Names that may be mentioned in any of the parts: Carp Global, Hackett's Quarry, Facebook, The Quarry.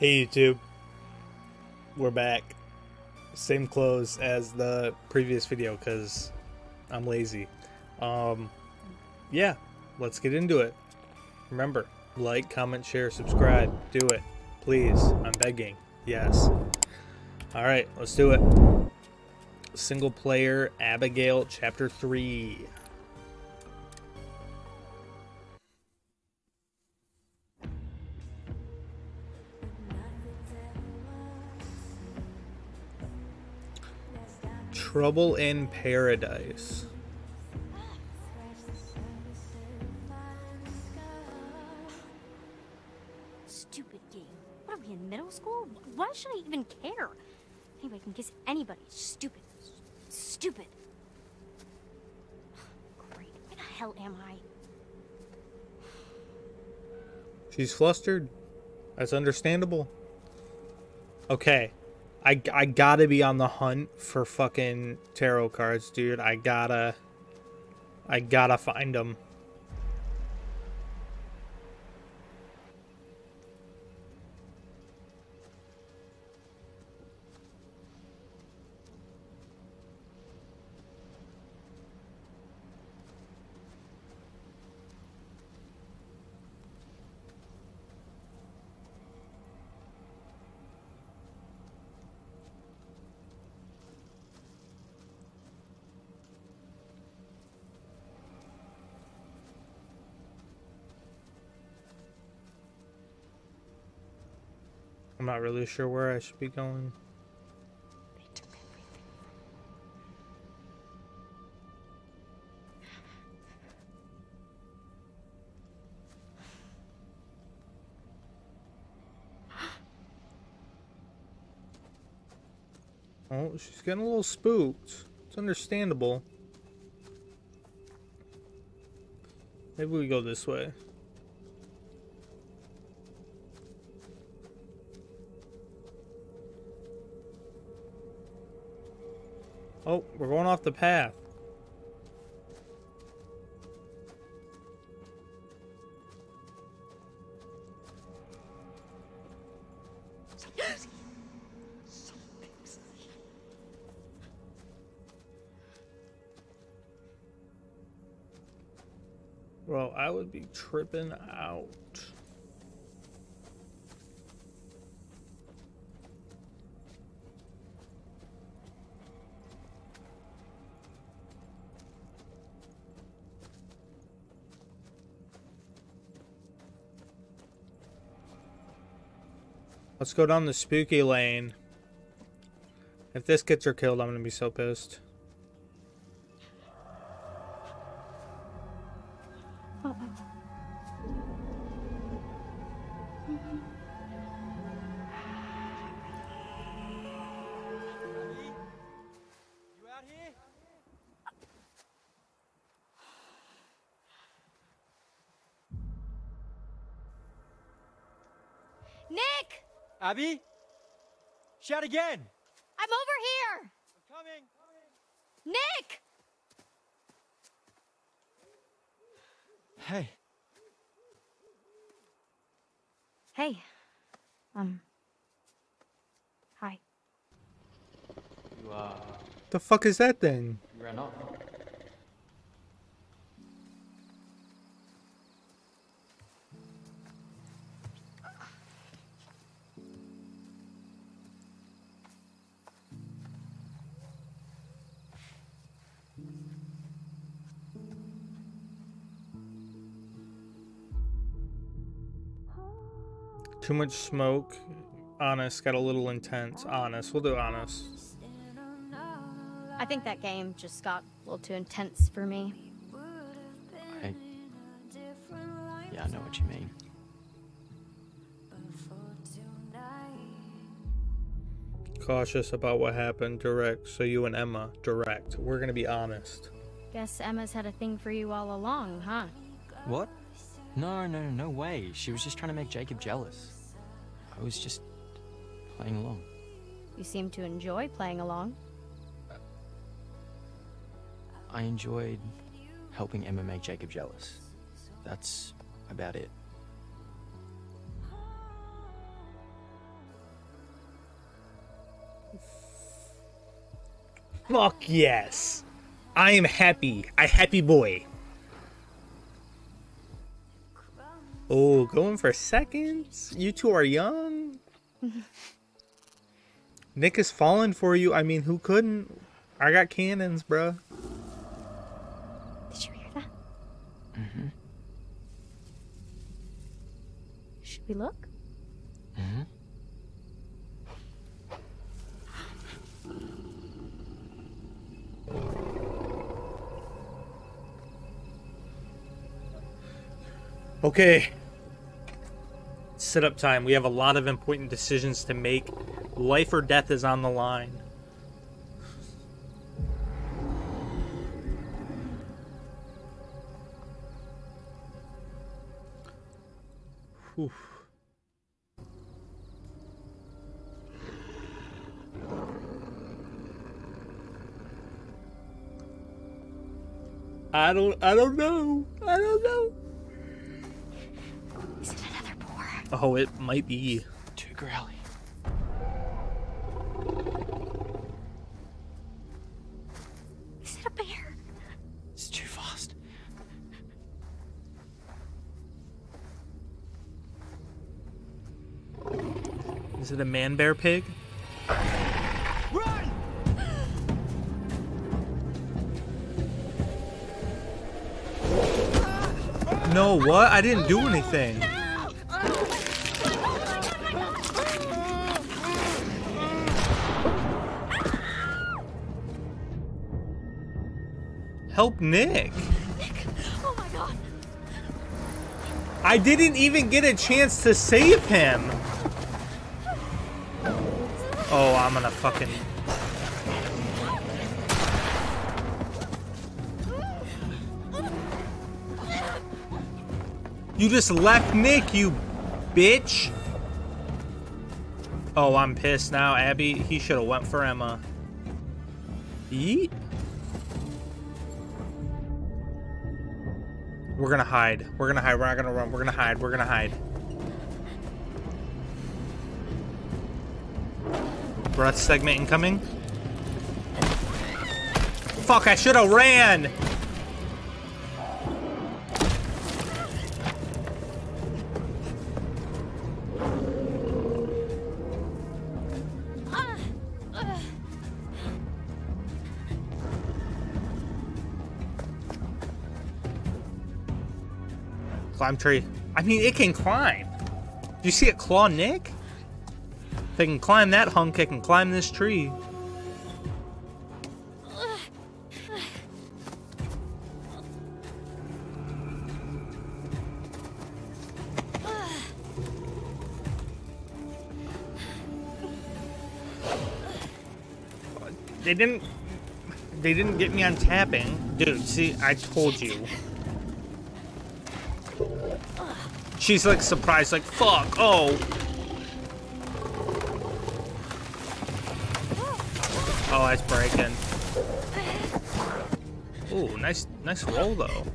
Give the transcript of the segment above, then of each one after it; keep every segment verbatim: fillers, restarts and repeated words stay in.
Hey YouTube, we're back. Same clothes as the previous video because I'm lazy. Um, yeah, let's get into it. Remember, like, comment, share, subscribe. Do it, please. I'm begging. Yes. All right, let's do it. Single player, Abigail, chapter three. Trouble in Paradise. Stupid game. What are we in middle school? Why should I even care? Anybody can kiss anybody. Stupid. Stupid. Great. Where the hell am I? She's flustered. That's understandable. Okay. I, I gotta be on the hunt for fucking tarot cards, dude. I gotta... I gotta find them. I'm not really sure where I should be going. They took everything. Oh, she's getting a little spooked. It's understandable. Maybe we go this way. Oh, we're going off the path. Bro, I would be tripping out. Let's go down the spooky lane. If this gets her killed, I'm gonna be so pissed. Abby? Shout again! I'm over here! I'm coming! coming. Nick! Hey. Hey. Um. Hi. You, uh... The fuck is that thing? You ran off. Too much smoke. Honest got a little intense. Honest. We'll do honest. I think that game just got a little too intense for me. I... Yeah, I know what you mean. Cautious about what happened. Direct. So you and Emma. Direct. We're gonna be honest. Guess Emma's had a thing for you all along, huh? What? No, no, no way. She was just trying to make Jacob jealous. I was just playing along. You seem to enjoy playing along. Uh, I enjoyed helping Emma make Jacob jealous. That's about it. Fuck yes. I am happy. I happy boy. Oh, going for seconds? You two are young? Nick is falling for you. I mean, who couldn't? I got cannons, bruh. Did you hear that? Mm-hmm. Should we look? Mm-hmm. Okay, sit-up time. We have a lot of important decisions to make. Life or death is on the line. Whew. I don't, I don't know. I don't know. Is it another boar? Oh, it might be. Too growly. Is it a bear? It's too fast. Is it a man-bear pig? Run! No, what? I didn't do anything. Help Nick. Nick. Oh my god. I didn't even get a chance to save him. Oh, I'm gonna fucking... You just left Nick, you bitch. Oh, I'm pissed now, Abby. He should have went for Emma. Yeet. We're gonna hide. We're gonna hide. We're not gonna run. We're gonna hide. We're gonna hide. Breath segment incoming. Fuck, I should have ran. Climb tree. I mean, it can climb. Do you see it claw Nick? If it can climb that hunk, it can climb this tree. They didn't... They didn't get me on tapping. Dude, see, I told you. She's like surprised, like, fuck, oh. Oh, that's breaking. Ooh, nice, nice roll though.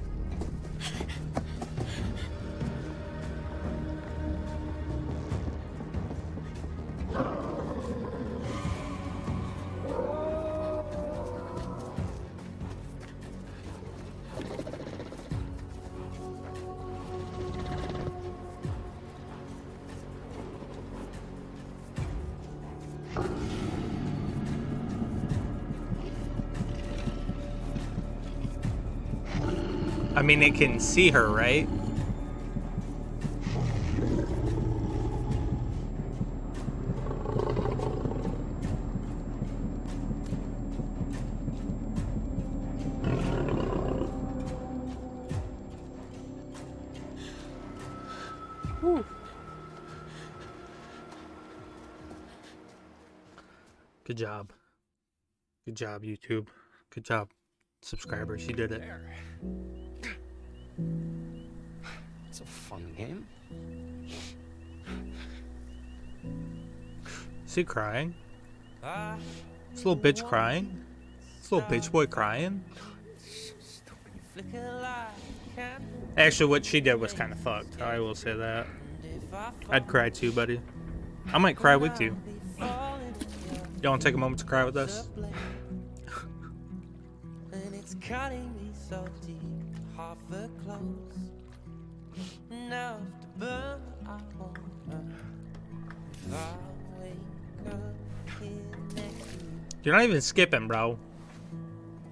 I mean, it can see her, right? Ooh. Good job. Good job, YouTube. Good job, subscribers. You did it. It's a fun game. Is he crying? It's a little bitch crying. It's a little bitch boy crying. Actually, what she did was kind of fucked. I will say that. I'd cry too, buddy. I might cry with you. Y'all want to take a moment to cry with us? It's cutting me so deep, half a close. Now after burn, I won't hurt. You're not even skipping, bro.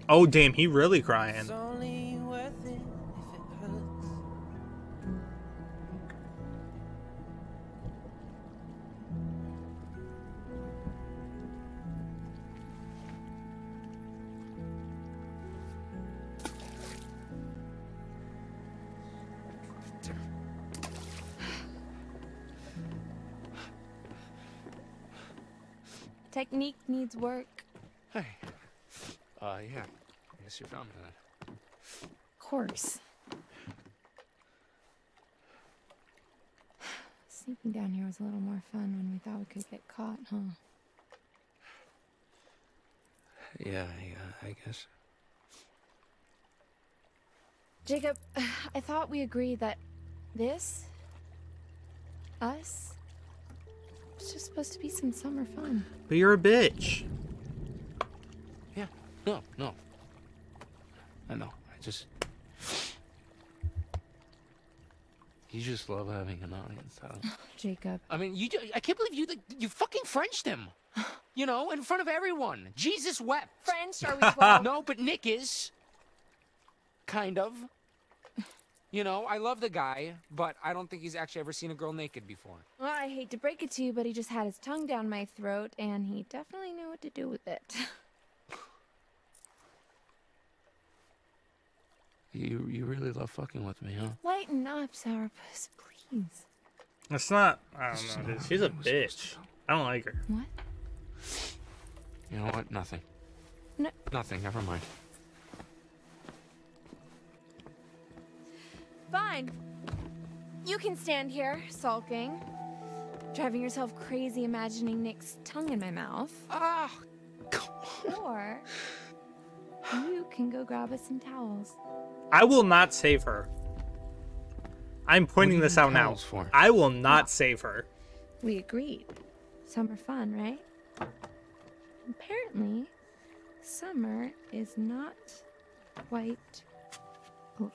Oh damn, he really crying. It's only worth it if it hurts. Technique needs work. Hey. Uh, yeah. I guess you found that. Of course. Sneaking down here was a little more fun when we thought we could get caught, huh? Yeah, yeah, I guess. Jacob, I thought we agreed that this, us, was just supposed to be some summer fun. But you're a bitch. Yeah, no, no. I know, I just... You just love having an audience, huh? Jacob. I mean, you. I can't believe you you fucking Frenched him. You know, in front of everyone. Jesus wept. French? Are we twelve? No, but Nick is. Kind of. You know, I love the guy, but I don't think he's actually ever seen a girl naked before. Well, I hate to break it to you, but he just had his tongue down my throat, and he definitely knew what to do with it. You you really love fucking with me, huh? Lighten up, Sourpuss, please. That's not... I don't know, dude. She's a bitch. I don't like her. What? You know what? Nothing. No. Nothing. Never mind. Fine. You can stand here, sulking. Driving yourself crazy, imagining Nick's tongue in my mouth. Ah! Oh, come on. Or... You can go grab us some towels. I will not save her. I'm pointing this out now. For? I will not no. save her. We agreed. Summer fun, right? Apparently, summer is not quite over.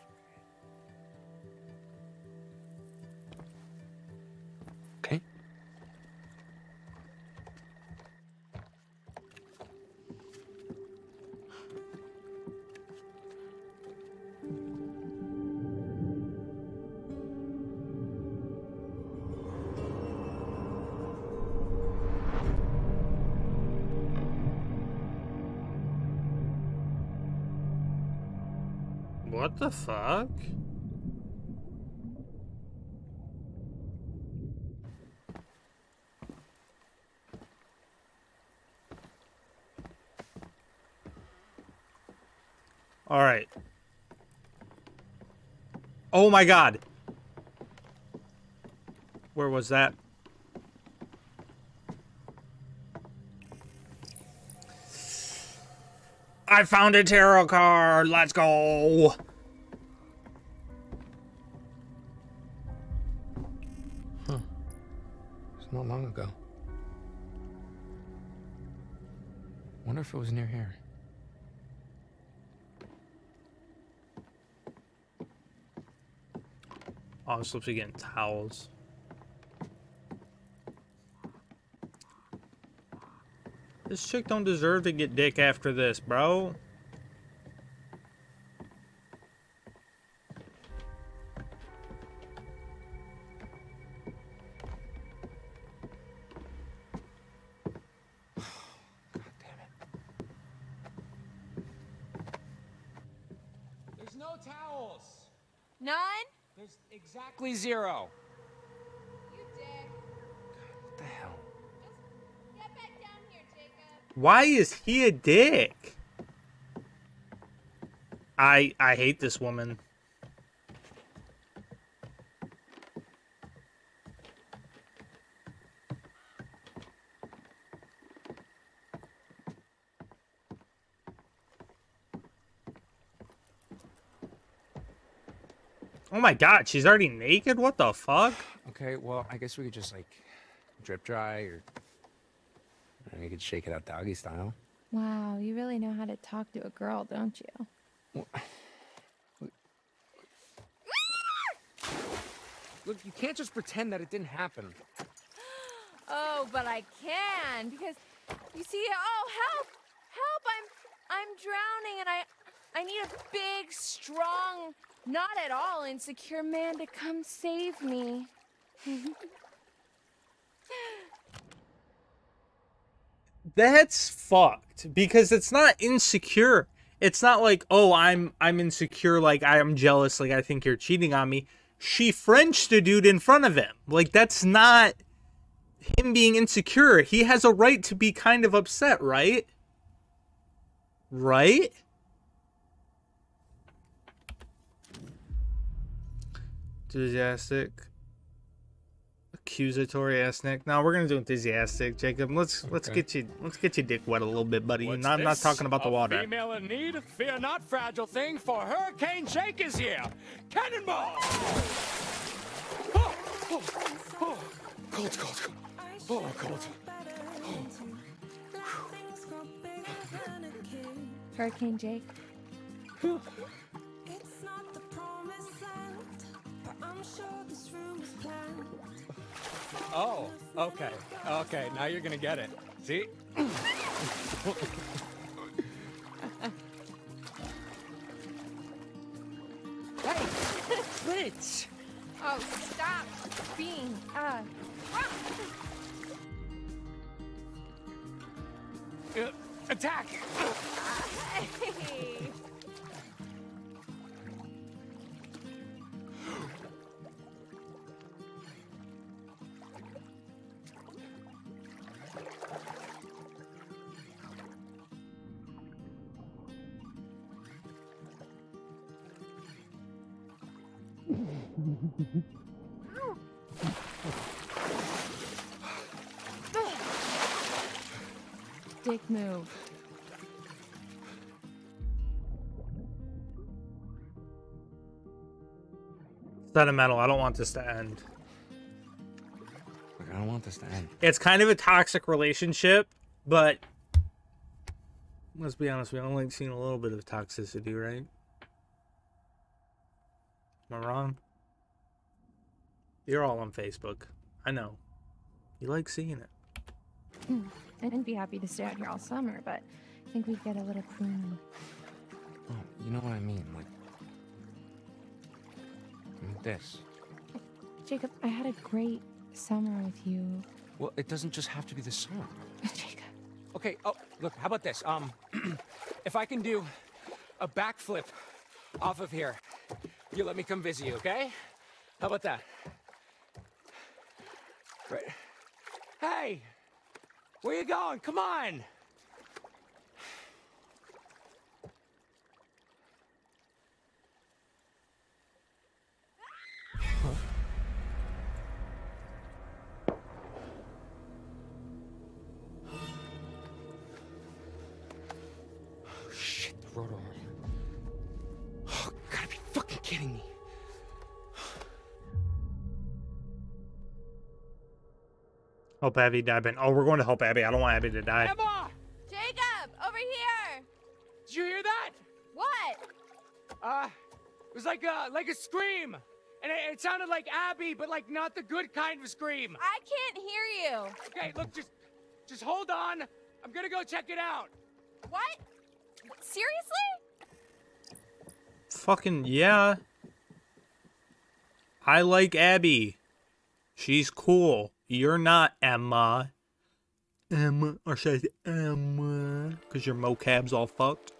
Okay. What the fuck? All right. Oh my God. Where was that? I found a tarot card. Let's go. Huh. It's not long ago. Wonder if it was near here. Oh, I'm supposed to be getting towels. This chick don't deserve to get dick after this, bro. God damn it. There's no towels. None? There's exactly zero. Why is he a dick? I I hate this woman. Oh my God, she's already naked? What the fuck? Okay, well, I guess we could just like drip dry or... You could shake it out doggy style. Wow, you really know how to talk to a girl, don't you? Look, you can't just pretend that it didn't happen. Oh, but I can, because you see, oh, help! Help! I'm I'm drowning and I I need a big, strong, not at all insecure man to come save me. That's fucked, because it's not insecure. It's not like, oh, I'm I'm insecure, like I am jealous, like I think you're cheating on me. She Frenched the dude in front of him. Like, that's not him being insecure. He has a right to be kind of upset, right? Right? Enthusiastic. Accusatory ass neck. Now we're gonna do enthusiastic, Jacob. Let's okay. let's get you let's get your dick wet a little bit, buddy. What's not this? Not talking about the a water. Female in need, fear not, fragile thing. For Hurricane Shake is here. Cannonball! Oh, oh, oh. Cold, cold, cold. Oh, cold. Oh. Hurricane Jake. It's not the promised land, but I'm sure this room is planned. Oh, okay. Okay, now you're gonna get it. See? Hey, bitch! Oh, stop being uh attack! Hey. Dick move. Sentimental. I don't want this to end. Look, I don't want this to end. It's kind of a toxic relationship, but let's be honest, we only seen a little bit of toxicity, right? Am I wrong? You're all on Facebook. I know. You like seeing it. Hmm. I'd be happy to stay out here all summer, but I think we'd get a little pruning. Oh, you know what I mean? Like, like this. Jacob, I had a great summer with you. Well, it doesn't just have to be the summer. Jacob. Okay, oh, look, how about this? Um, if I can do a backflip off of here, you let me come visit you, okay? How about that? Right. Hey! Where you going? Come on! Huh? Oh shit, the road over here. Oh, gotta be fucking kidding me. Help Abby die, Ben. Oh, we're going to help Abby. I don't want Abby to die. Emma! Jacob, over here! Did you hear that? What? Uh, it was like a like a scream, and it, it sounded like Abby, but like not the good kind of scream. I can't hear you. Okay, look, just just hold on. I'm gonna go check it out. What? Seriously? Fucking yeah. I like Abby. She's cool. You're not Emma. Emma, or should I say Emma? Because your mocab's all fucked.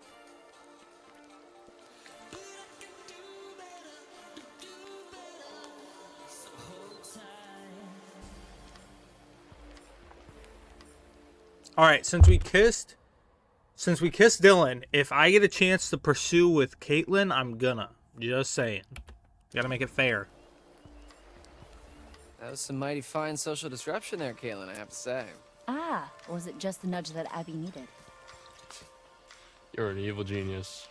Alright, since we kissed, since we kissed Dylan, if I get a chance to pursue with Caitlyn, I'm gonna. Just saying. Gotta make it fair. That was some mighty fine social disruption there, Caitlin, I have to say. Ah, or was it just the nudge that Abby needed? You're an evil genius.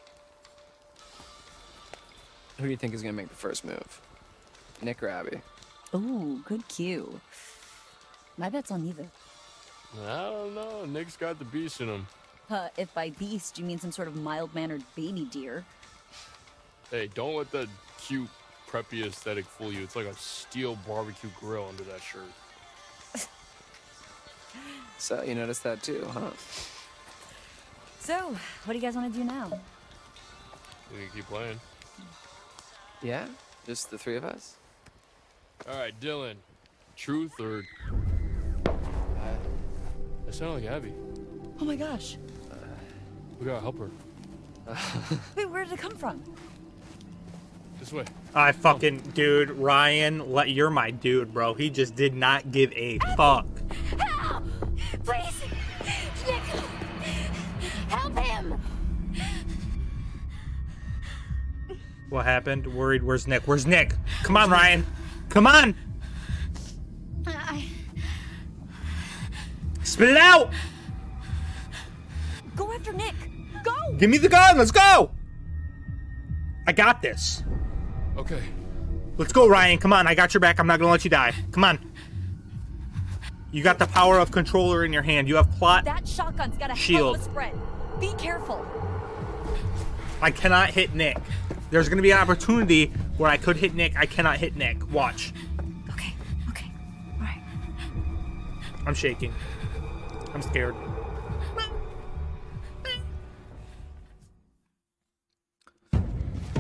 Who do you think is going to make the first move? Nick or Abby? Ooh, good cue. My bet's on either. I don't know. Nick's got the beast in him. Uh, if by beast, you mean some sort of mild-mannered baby deer. Hey, don't let that cute, preppy aesthetic fool you. It's like a steel barbecue grill under that shirt. So, you noticed that too, huh? So, what do you guys want to do now? We can keep playing. Yeah? Just the three of us? Alright, Dylan. Truth or... Uh, I sound like Abby. Oh my gosh. Uh, we gotta help her. Wait, where did it come from? This way. I fucking... Oh. Dude, Ryan, let, you're my dude, bro. He just did not give a Abby, fuck. Help! Please! Nick! Help him! What happened? Worried. Where's Nick? Where's Nick? Come on, Ryan. Come on! I... Spit it out! Go after Nick! Go! Give me the gun! Let's go! I got this. Okay. Let's go, Ryan. Come on. I got your back. I'm not gonna let you die. Come on. You got the power of controller in your hand. You have plot. That shotgun's got a hell of a spread. Be careful. I cannot hit Nick. There's gonna be an opportunity where I could hit Nick. I cannot hit Nick. Watch. Okay, okay, all right. I'm shaking. I'm scared.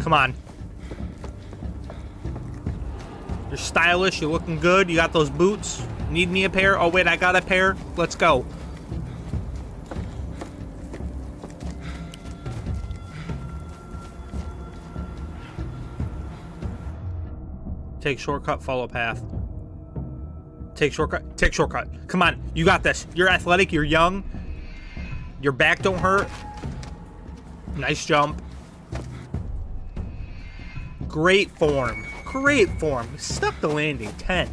Come on. You're stylish, you're looking good. You got those boots. Need me a pair? Oh wait, I got a pair. Let's go. Take shortcut, follow path. Take shortcut, take shortcut. Come on, you got this. You're athletic, you're young. Your back don't hurt. Nice jump. Great form, great form. Stuck the landing, ten.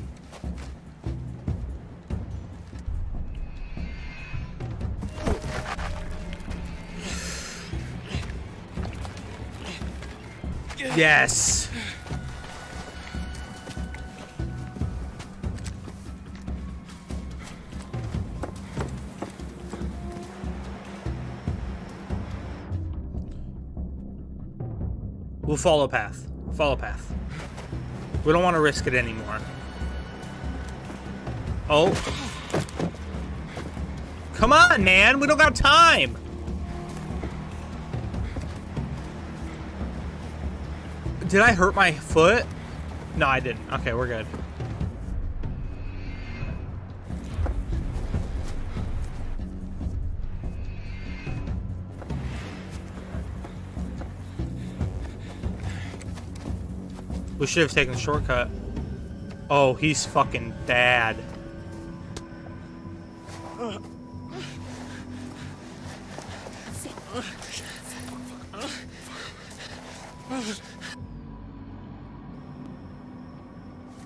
Yes. We'll follow path. Follow path. We don't want to risk it anymore. Oh. Come on, man. We don't got time. Did I hurt my foot? No, I didn't. Okay, we're good. We should have taken the shortcut. Oh, he's fucking bad.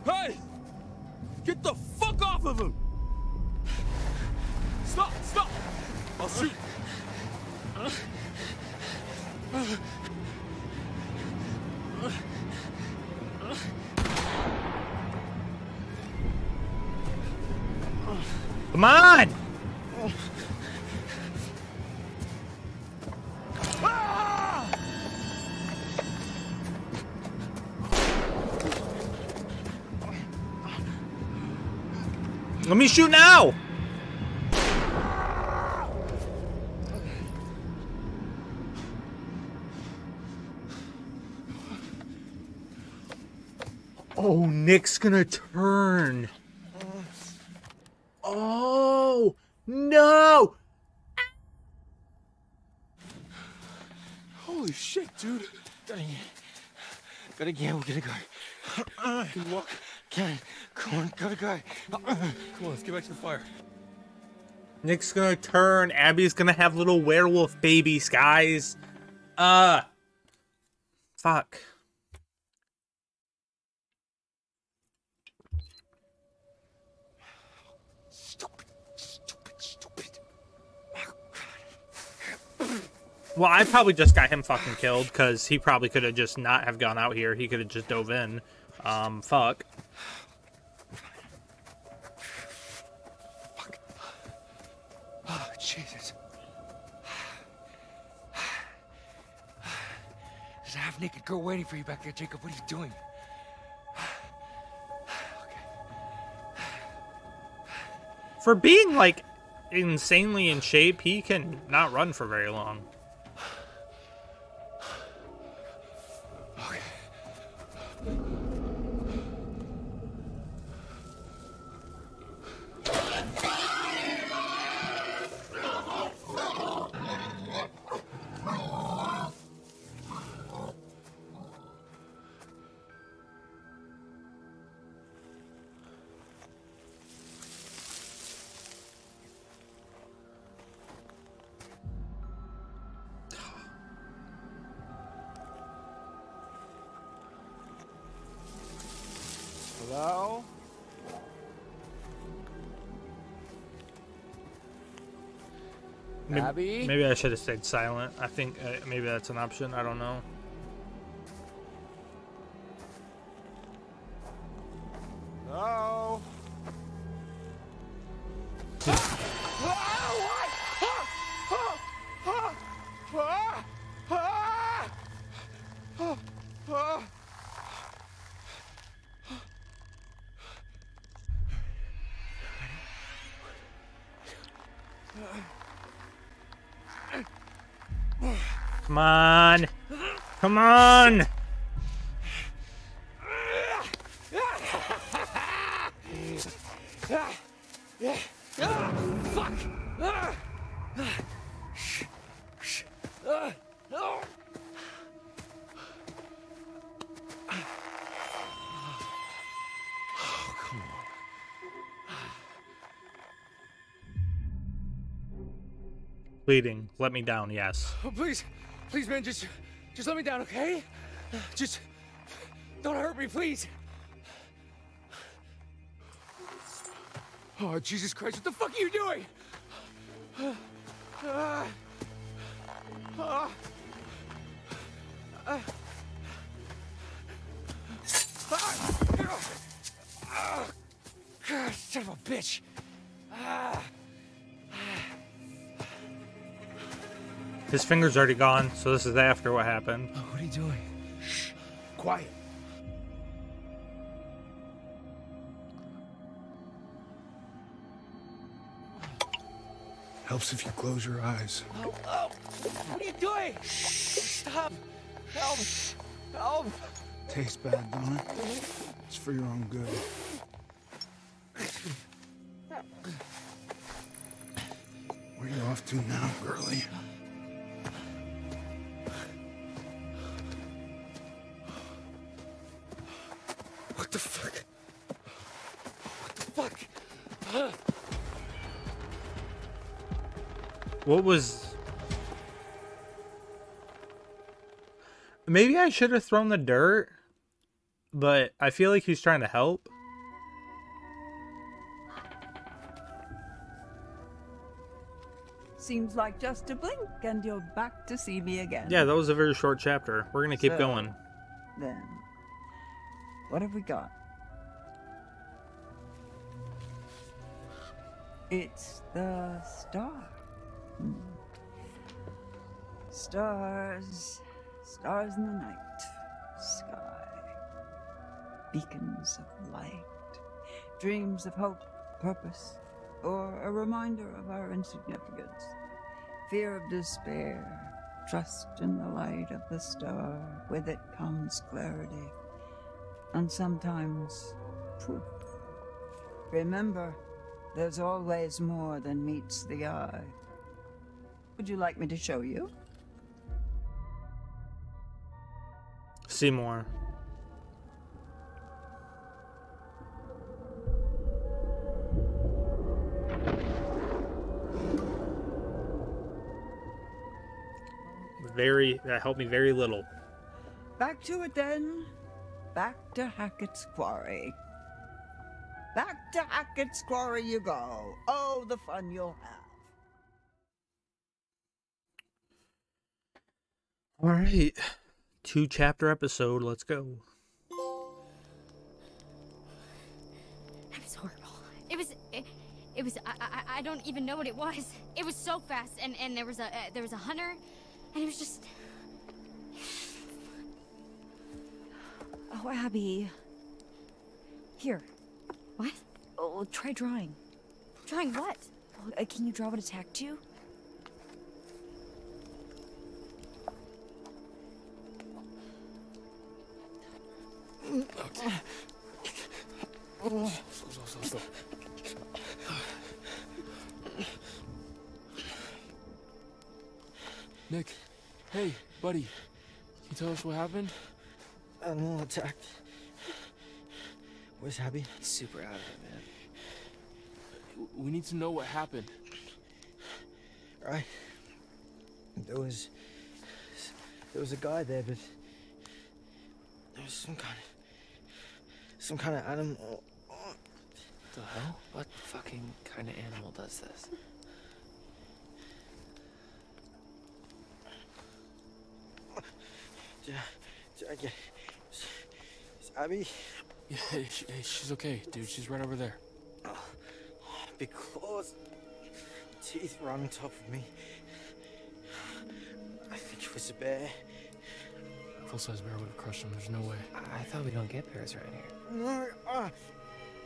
Hey! Get the fuck off of him! Stop! Stop! I'll shoot! Come on! Ah! Let me shoot now! Oh, Nick's gonna turn. Oh, no! Holy shit, dude. Gotta get, gotta get, we gotta go. Can walk, can, come on, gotta go. Come on, let's get back to the fire. Nick's gonna turn, Abby's gonna have little werewolf babies, guys. Uh, fuck. Well, I probably just got him fucking killed because he probably could have just not have gone out here. He could have just dove in. Um, fuck. Fuck. Oh, Jesus. There's a half-naked girl waiting for you back there, Jacob. What are you doing? Okay. For being, like, insanely in shape, he can not run for very long. Hello? Maybe, Abby? Maybe I should have stayed silent. I think uh, maybe that's an option. I don't know. Hello? Come on! Come on! Bleeding. Let me down, yes. Oh, please, please, man, just, just let me down, okay? Just don't hurt me, please. Oh, Jesus Christ, what the fuck are you doing? Uh, uh, uh, uh, God, son of a bitch. Uh, His finger's already gone, so this is after what happened. Oh, what are you doing? Shh. Quiet. Helps if you close your eyes. Oh, oh. What are you doing? Shh. Stop. Help. Help. Tastes bad, don't it? It's for your own good. Where are you off to now, girlie? What the fuck? What the fuck? Huh? What was... Maybe I should have thrown the dirt, but I feel like he's trying to help. Seems like just a blink and you're back to see me again. Yeah, that was a very short chapter. We're going to keep so, going. Then... What have we got? It's the star. Hmm. Stars, stars in the night sky, beacons of light, dreams of hope, purpose, or a reminder of our insignificance, fear of despair, trust in the light of the star. With it comes clarity. And sometimes proof. Remember, there's always more than meets the eye. Would you like me to show you? See more. Very, that helped me very little. Back to it then. Back to Hackett's Quarry. Back to Hackett's Quarry you go. Oh, the fun you'll have. All right. Two chapter episode. Let's go. That was horrible. It was... It, it was... I, I, I don't even know what it was. It was so fast. And, and there was a... Uh, there was a hunter. And it was just... Oh, Abby. Here. What? Oh, try drawing. Drawing what? Uh, can you draw what attacked you? Oh. Nick, hey, buddy. Can you tell us what happened? I'm all attacked. Where's Abby? Super out of it, man. We need to know what happened. Right. There was... There was a guy there, but... There was some kind of... Some kind of animal... What the hell? What fucking kind of animal does this? Did I, did I get... Is, is Abby? Yeah, she, she's okay, dude. She's right over there. Big claws, teeth were on top of me. I think it was a bear. Full-size bear would have crushed him. There's no way. I, I thought we don't get bears right here. No. Uh.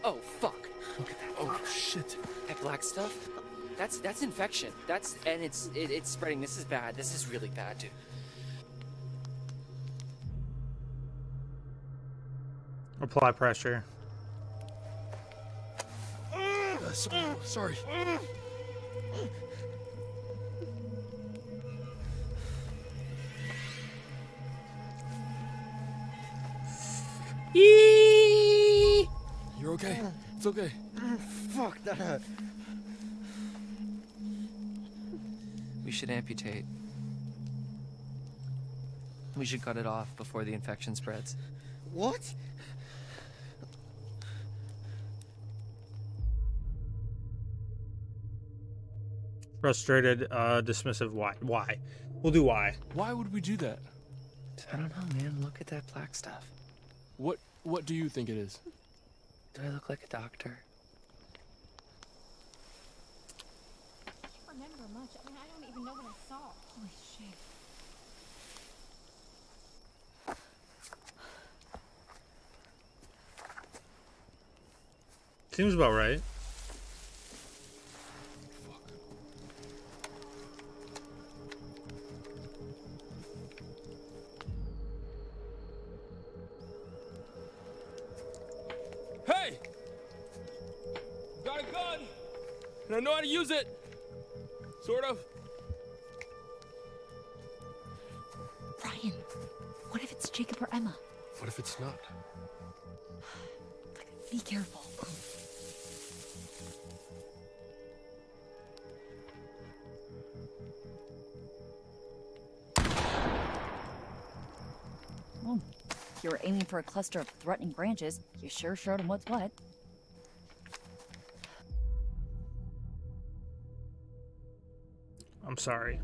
Oh fuck! Look at that. Oh shit! That black stuff. That's that's infection. That's and it's it, it's spreading. This is bad. This is really bad, dude. Apply pressure. So, sorry. Eee! You're okay. It's okay. Fuck, that hurt. We should amputate. We should cut it off before the infection spreads. What? Frustrated, uh, dismissive, why? Why? We'll do why. Why would we do that? I don't know, man. Look at that black stuff. What What do you think it is? Do I look like a doctor? I can't remember much. I mean, I don't even know what I saw. Holy shit. Seems about right. I know how to use it, sort of. Brian, what if it's Jacob or Emma? What if it's not? Be careful. Well, if you were aiming for a cluster of threatening branches, you sure showed them what's what. I'm sorry.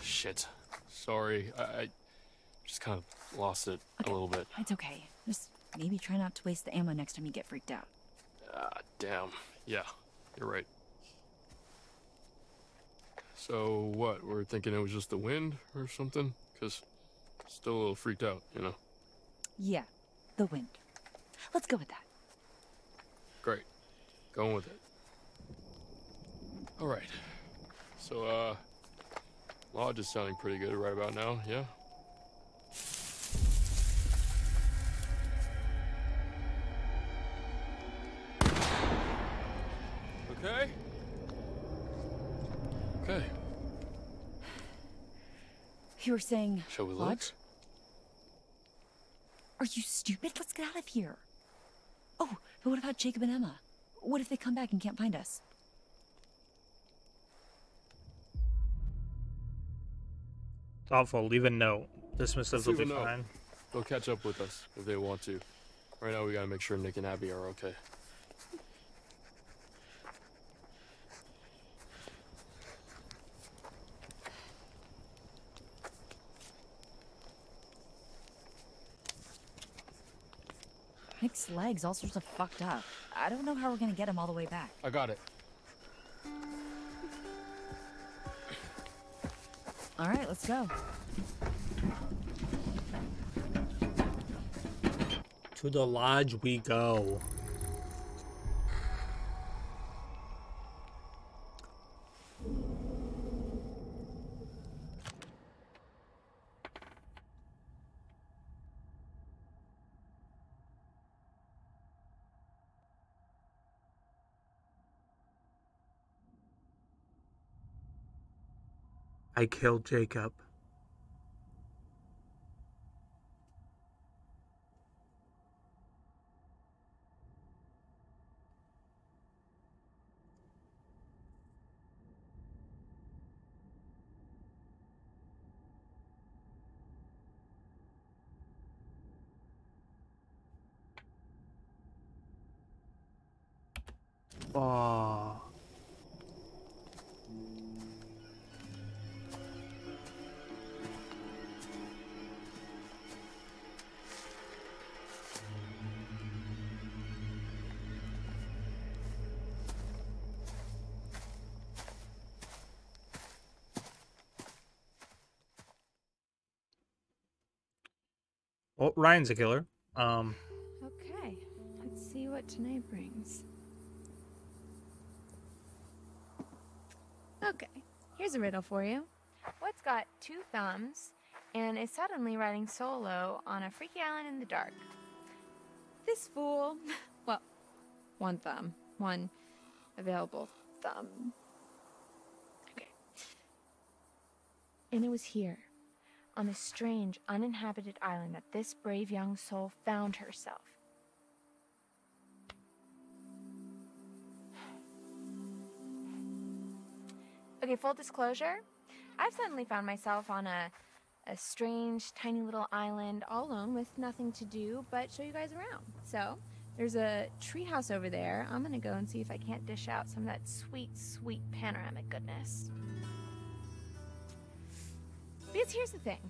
Shit. Sorry. I, I just kind of lost it okay. a little bit. It's okay. Just maybe try not to waste the ammo next time you get freaked out. Ah, uh, damn. Yeah, you're right. So what? We're thinking it was just the wind or something? Because still a little freaked out, you know? Yeah, the wind. Let's go with that. Great. Going with it. All right. So, uh... Lodge is sounding pretty good right about now, yeah? Okay? Okay. You were saying... Shall we Lodge? Look? Are you stupid? Let's get out of here. Oh, but what about Jacob and Emma? What if they come back and can't find us? Thoughtful, leave a note. Dismissive will be fine. They'll catch up with us if they want to. Right now, we gotta make sure Nick and Abby are okay. Nick's legs all sorts of fucked up. I don't know how we're gonna get him all the way back. I got it. All right, let's go. To the lodge we go. I killed Jacob. Oh. Well, Ryan's a killer. Um, okay, let's see what tonight brings. Okay, here's a riddle for you. What's got two thumbs and is suddenly riding solo on a freaky island in the dark? This fool. Well, one thumb. One available thumb. Okay. And it was here, on a strange, uninhabited island, that this brave young soul found herself. Okay, full disclosure, I've suddenly found myself on a, a strange, tiny little island all alone with nothing to do but show you guys around. So there's a treehouse over there. I'm gonna go and see if I can't dish out some of that sweet, sweet panoramic goodness. Because here's the thing,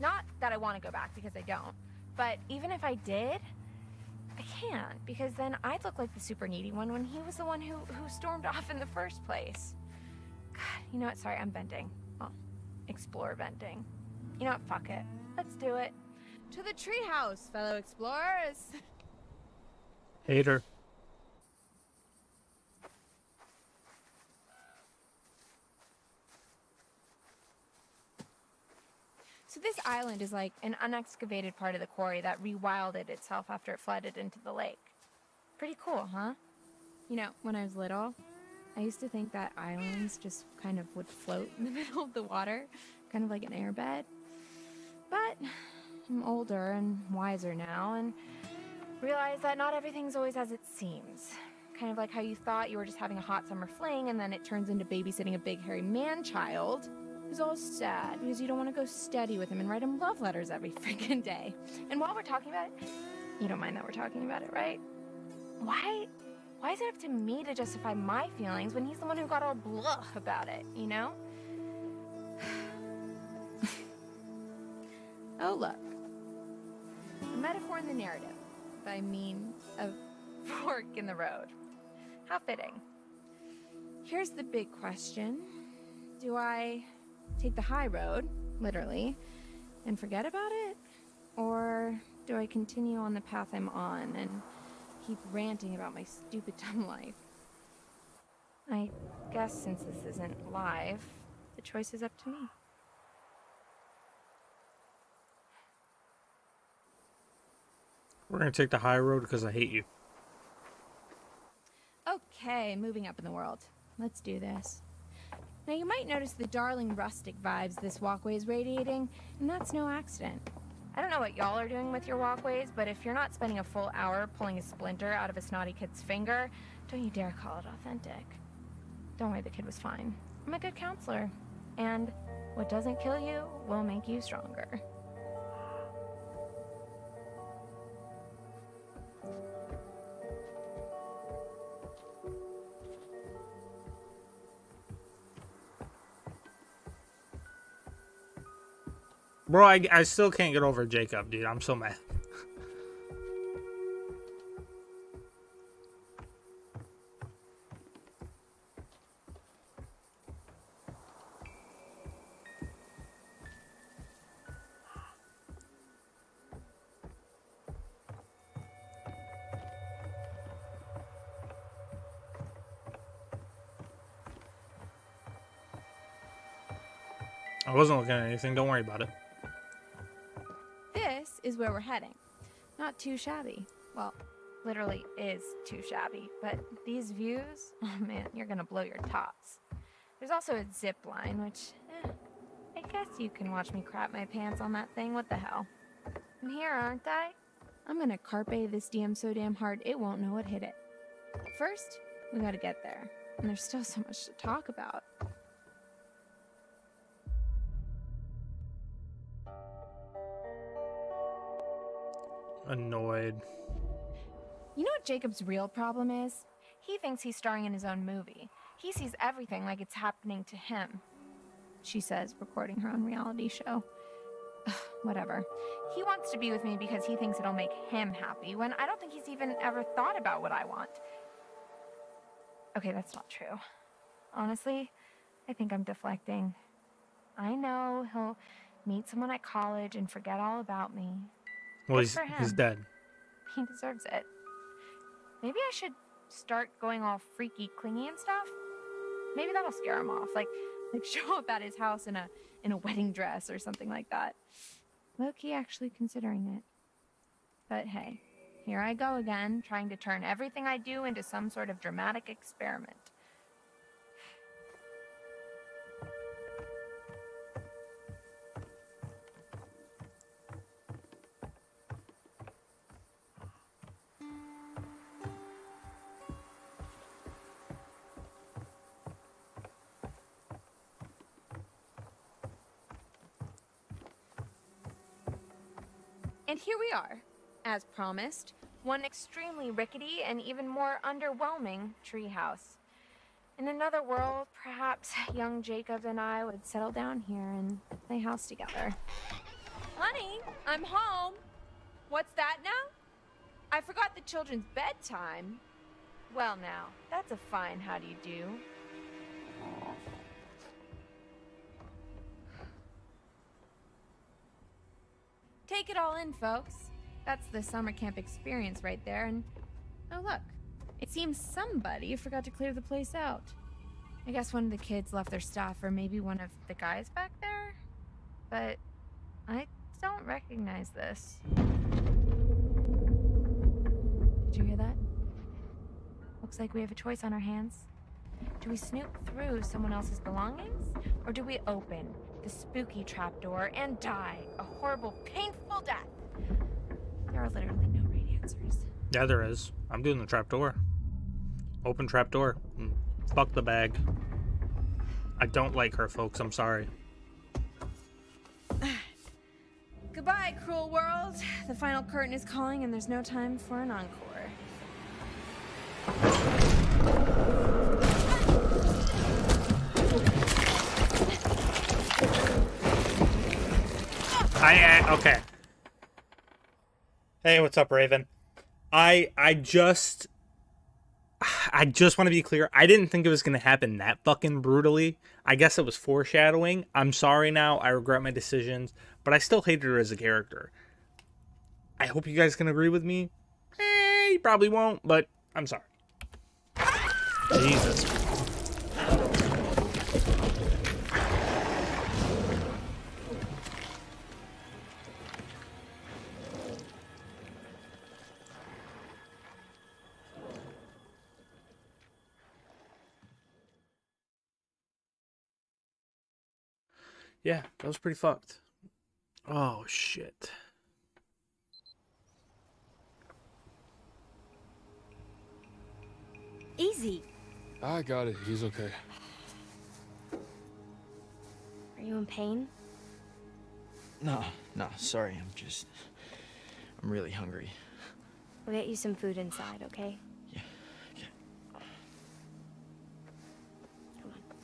not that I want to go back, because I don't, but even if I did, I can't, because then I'd look like the super needy one when he was the one who, who stormed off in the first place. God, you know what, sorry, I'm venting. Well, explore venting. You know what, fuck it. Let's do it. To the treehouse, fellow explorers. Hater. So this island is like an unexcavated part of the quarry that rewilded itself after it flooded into the lake. Pretty cool, huh? You know, when I was little, I used to think that islands just kind of would float in the middle of the water, kind of like an airbed. But I'm older and wiser now and realize that not everything's always as it seems. Kind of like how you thought you were just having a hot summer fling and then it turns into babysitting a big hairy man-child. He's all sad because you don't want to go steady with him and write him love letters every freaking day. And while we're talking about it, you don't mind that we're talking about it, right? Why, why is it up to me to justify my feelings when he's the one who got all blah about it, you know? Oh, look. A metaphor in the narrative, by mean of fork in the road. How fitting. Here's the big question. Do I take the high road, literally, and forget about it? Or do I continue on the path I'm on and keep ranting about my stupid dumb life? I guess since this isn't live, the choice is up to me. We're gonna take the high road because I hate you. Okay, moving up in the world. Let's do this. Now you might notice the darling rustic vibes this walkway is radiating, and that's no accident. I don't know what y'all are doing with your walkways, but if you're not spending a full hour pulling a splinter out of a snotty kid's finger, don't you dare call it authentic. Don't worry, the kid was fine. I'm a good counselor, and what doesn't kill you will make you stronger. Bro, I, I still can't get over Jacob, dude. I'm so mad. I wasn't looking at anything. Don't worry about it. This is where we're heading. Not too shabby. Well, literally is too shabby. But these views, oh man, you're gonna blow your tops. There's also a zip line, which, eh, I guess you can watch me crap my pants on that thing. What the hell? I'm here, aren't I? I'm gonna carpe this D M so damn hard it won't know what hit it. First, we gotta get there. And there's still so much to talk about. Annoyed. You know what Jacob's real problem is? He thinks he's starring in his own movie. He sees everything like it's happening to him, she says, recording her own reality show. Ugh, whatever. He wants to be with me because he thinks it'll make him happy, when I don't think he's even ever thought about what I want. Okay, that's not true. Honestly, I think I'm deflecting. I know he'll meet someone at college and forget all about me. Well, he's, he's dead. He deserves it. Maybe I should start going all freaky, clingy and stuff. Maybe that'll scare him off. Like, like show up at his house in a in a wedding dress or something like that. Loki actually considering it. But hey, here I go again, trying to turn everything I do into some sort of dramatic experiment. And here we are, as promised, one extremely rickety and even more underwhelming treehouse. In another world, perhaps young Jacob and I would settle down here and play house together. Honey, I'm home. What's that now? I forgot the children's bedtime. Well now, that's a fine how do you do. Take it all in, folks. That's the summer camp experience right there, and oh look. It seems somebody forgot to clear the place out. I guess one of the kids left their stuff, or maybe one of the guys back there? But I don't recognize this. Did you hear that? Looks like we have a choice on our hands. Do we snoop through someone else's belongings, or do we open the spooky trapdoor and die a horrible, painful death? There are literally no right answers. Yeah, there is. I'm doing the trapdoor. Open trapdoor. Fuck the bag. I don't like her, folks. I'm sorry. Goodbye, cruel world. The final curtain is calling, and there's no time for an encore. I, I, okay. Hey, what's up, Raven? I I just I just want to be clear. I didn't think it was going to happen that fucking brutally. I guess it was foreshadowing. I'm sorry now. I regret my decisions, but I still hated her as a character. I hope you guys can agree with me. Eh, you probably won't, but I'm sorry. Jesus. Yeah, that was pretty fucked. Oh, shit. Easy. I got it. He's okay. Are you in pain? No, no, sorry. I'm just... I'm really hungry. We'll get you some food inside, okay? Yeah, okay. Come on,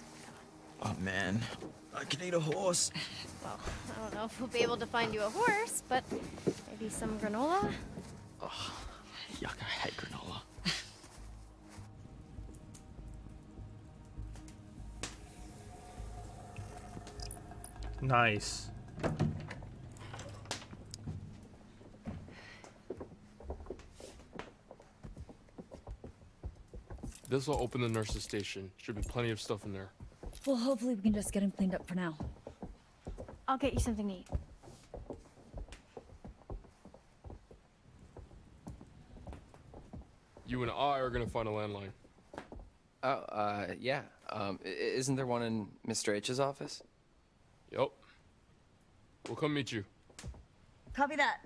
come on. Oh, man. I could eat a horse. Well, I don't know if we'll be able to find you a horse, but maybe some granola? Oh, yuck, I hate granola. Nice. This will open the nurse's station. Should be plenty of stuff in there. Well, hopefully we can just get him cleaned up for now. I'll get you something to eat. You and I are gonna find a landline. Oh, uh, yeah. Um, isn't there one in Mister H's office? Yep. We'll come meet you. Copy that.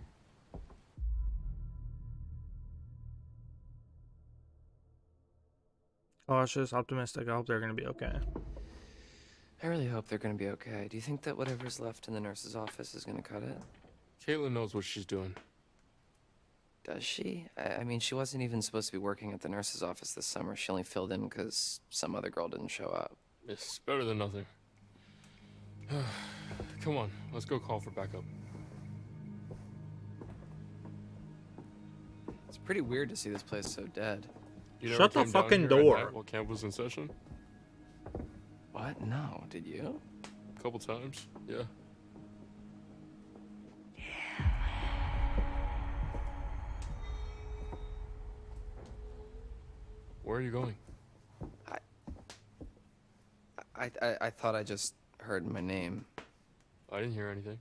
Cautious, optimistic. I hope they're gonna be okay. I really hope they're gonna be okay. Do you think that whatever's left in the nurse's office is gonna cut it? Caitlin knows what she's doing. Does she? I, I mean, she wasn't even supposed to be working at the nurse's office this summer. She only filled in because some other girl didn't show up. It's better than nothing. Come on, let's go call for backup. It's pretty weird to see this place so dead. You Shut the fucking door. What camp was in session? What? No, did you? A couple times, yeah. Where are you going? I, I, I, I thought I just heard my name. I didn't hear anything.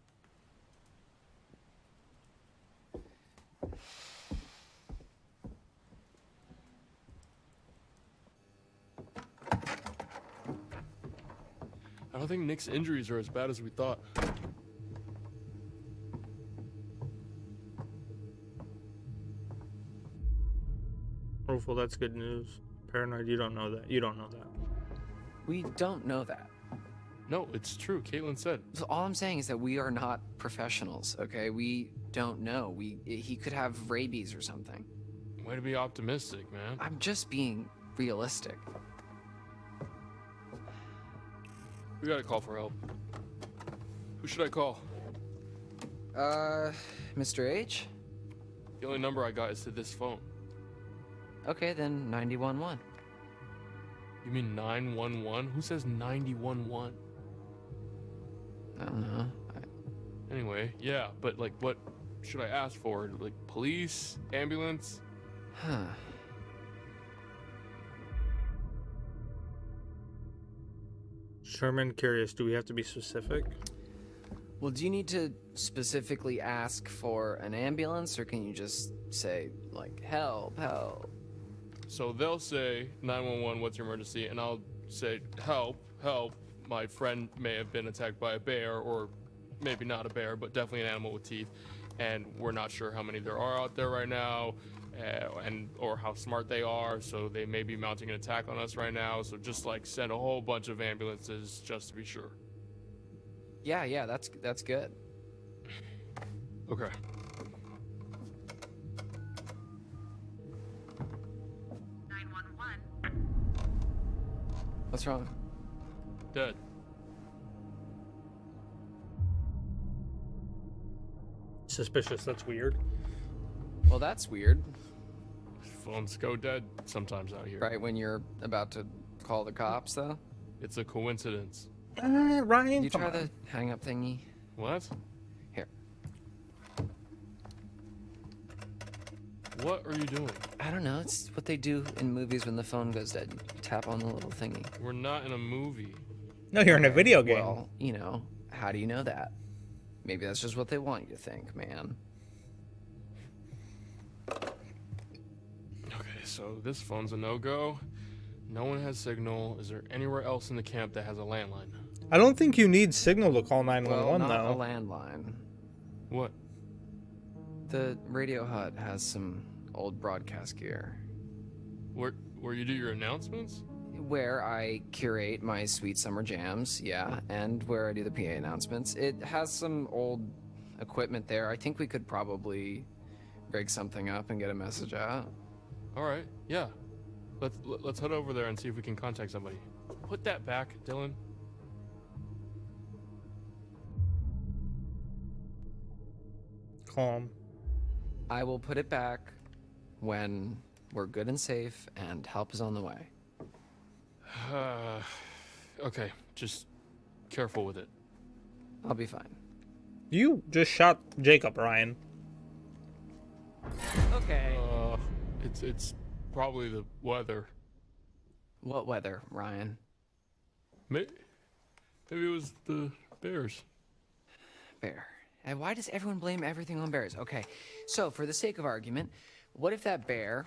I don't think Nick's injuries are as bad as we thought. Well, that's good news. Paranoid, you don't know that. You don't know that. We don't know that. No, it's true. Caitlin said. So all I'm saying is that we are not professionals, okay? We don't know. We he could have rabies or something. Way to be optimistic, man. I'm just being realistic. We gotta call for help. Who should I call? Uh, Mister H? The only number I got is to this phone. Okay, then nine one one. You mean nine one one? Who says nine one one? I don't know. I... Anyway, yeah, but like, what should I ask for? Like, police? Ambulance? Huh. Sherman, curious, do we have to be specific? Well, do you need to specifically ask for an ambulance, or can you just say, like, help, help? So they'll say, nine one one, what's your emergency? And I'll say, help, help. My friend may have been attacked by a bear, or maybe not a bear, but definitely an animal with teeth. And we're not sure how many there are out there right now, uh, and or how smart they are. So they may be mounting an attack on us right now. So just like send a whole bunch of ambulances just to be sure. Yeah, yeah, that's that's good. Okay. What's wrong? Dead. Suspicious, that's weird. Well, that's weird. Phones go dead sometimes out here. Right when you're about to call the cops, though? It's a coincidence. Uh, Ryan, you try on. The hang up thingy? What? Here. What are you doing? I don't know. It's what they do in movies when the phone goes dead. You tap on the little thingy. We're not in a movie. No, you're in a video game. Well, you know, how do you know that? Maybe that's just what they want you to think, man. Okay, so this phone's a no-go. No one has signal. Is there anywhere else in the camp that has a landline? I don't think you need signal to call nine one one, well, though. A landline. What? The radio hut has some old broadcast gear. Where where you do your announcements? Where I curate my sweet summer jams, yeah, and where I do the P A announcements. It has some old equipment there. I think we could probably rig something up and get a message out. All right, yeah. Let's, let's head over there and see if we can contact somebody. Put that back, Dylan. Calm. I will put it back when we're good and safe and help is on the way. Uh, okay, just careful with it. I'll be fine. You just shot Jacob, Ryan. Okay. Uh, it's... it's... Probably the weather. What weather, Ryan? Maybe, maybe it was the bears. bear? And why does everyone blame everything on bears? Okay, so for the sake of argument, what if that bear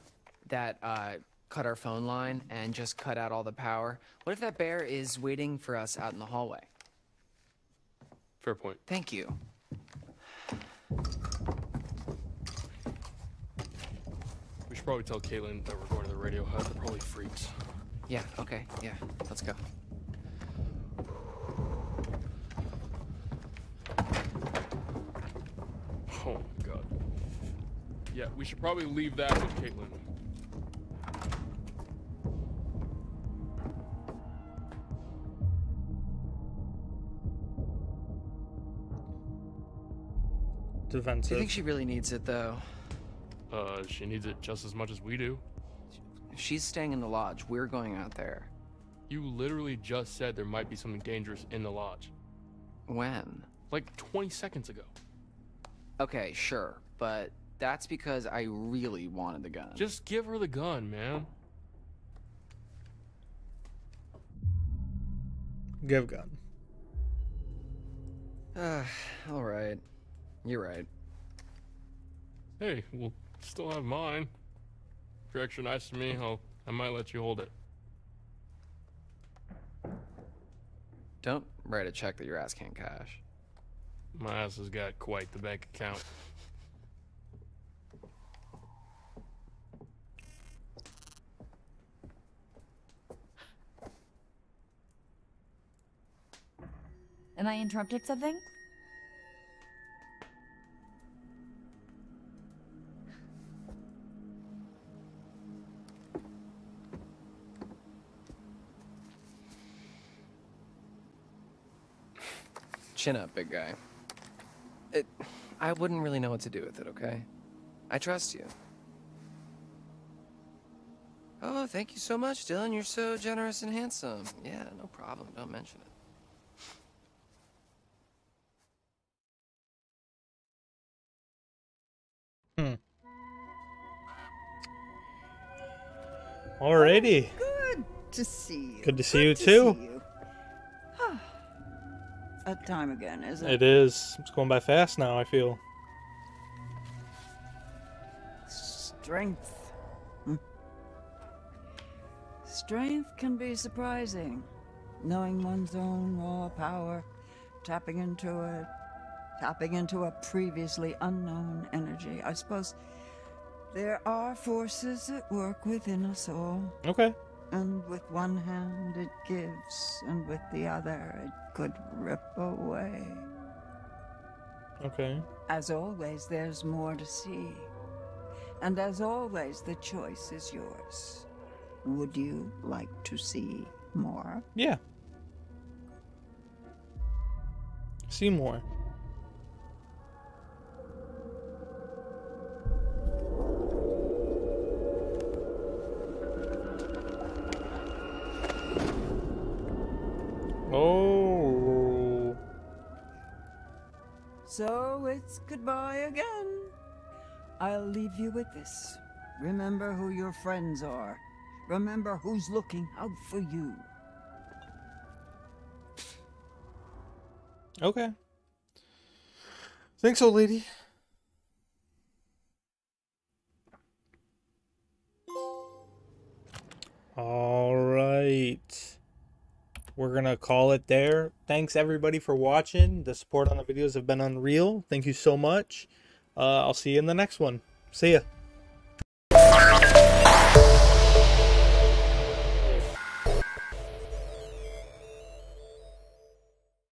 that uh, cut our phone line and just cut out all the power, what if that bear is waiting for us out in the hallway? Fair point. Thank you. We should probably tell Caitlin that we're going to the radio hut. They're probably freaks. Yeah, okay, yeah, let's go. Oh, God. Yeah, we should probably leave that with Caitlin. Defensive. Do you think she really needs it, though? Uh, she needs it just as much as we do. She's staying in the lodge. We're going out there. You literally just said there might be something dangerous in the lodge. When? Like twenty seconds ago. Okay, sure, but that's because I really wanted the gun. Just give her the gun, man. Give gun. Uh, all right. You're right. Hey, we'll still have mine. If you're extra nice to me, I'll, I might let you hold it. Don't write a check that your ass can't cash. My ass has got quite the bank account. Am I interrupting something? Chin up, big guy. It, I wouldn't really know what to do with it, okay? I trust you. Oh, thank you so much, Dylan. You're so generous and handsome. Yeah, no problem. Don't mention it. Hmm. Alrighty. Good to see you. Good to see Good you, to too. See you. That time again, isn't it? It is. It's going by fast now, I feel. Strength. Hm. Strength can be surprising. Knowing one's own raw power, tapping into it, tapping into a previously unknown energy. I suppose there are forces at work within us all. Okay. And with one hand it gives, and with the other it could rip away. Okay. As always, there's more to see. And as always, the choice is yours. Would you like to see more? Yeah. See more. Oh. So it's goodbye again. I'll leave you with this. Remember who your friends are. Remember who's looking out for you. Okay. Thanks, old lady. All right. We're going to call it there. Thanks, everybody, for watching. The support on the videos have been unreal. Thank you so much. Uh, I'll see you in the next one. See ya.